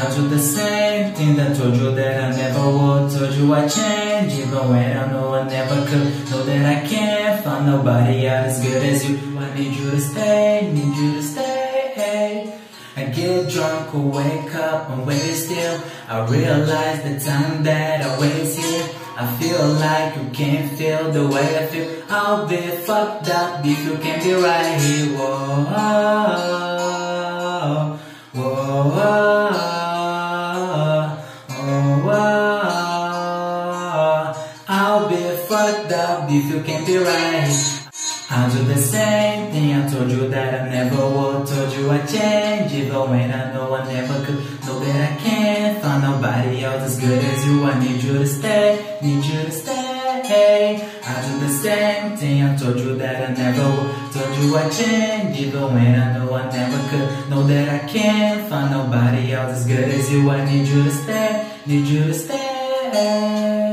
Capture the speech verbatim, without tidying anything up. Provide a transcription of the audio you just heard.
I'll do the same thing that told you that I never would. Told you I changed, even when I know I never could. Know that I can't find nobody out as good as you. I need you to stay, need you to stay. I get drunk or wake up and wait still. I realize the time that I waste here. I feel like you can't feel the way I feel. I'll be fucked up if you can't be right here. Whoa, whoa, whoa. Fucked up if you can't be right. I'll do the same thing I told you that I never would. Told you I changed, even when I know I never could. Know that I can't find nobody else as good as you. I need you to stay, need you to stay. I'll do the same thing I told you that I never would. Told you I changed, even when I know I never could. Know that I can't find nobody else as good as you. I need you to stay, need you to stay.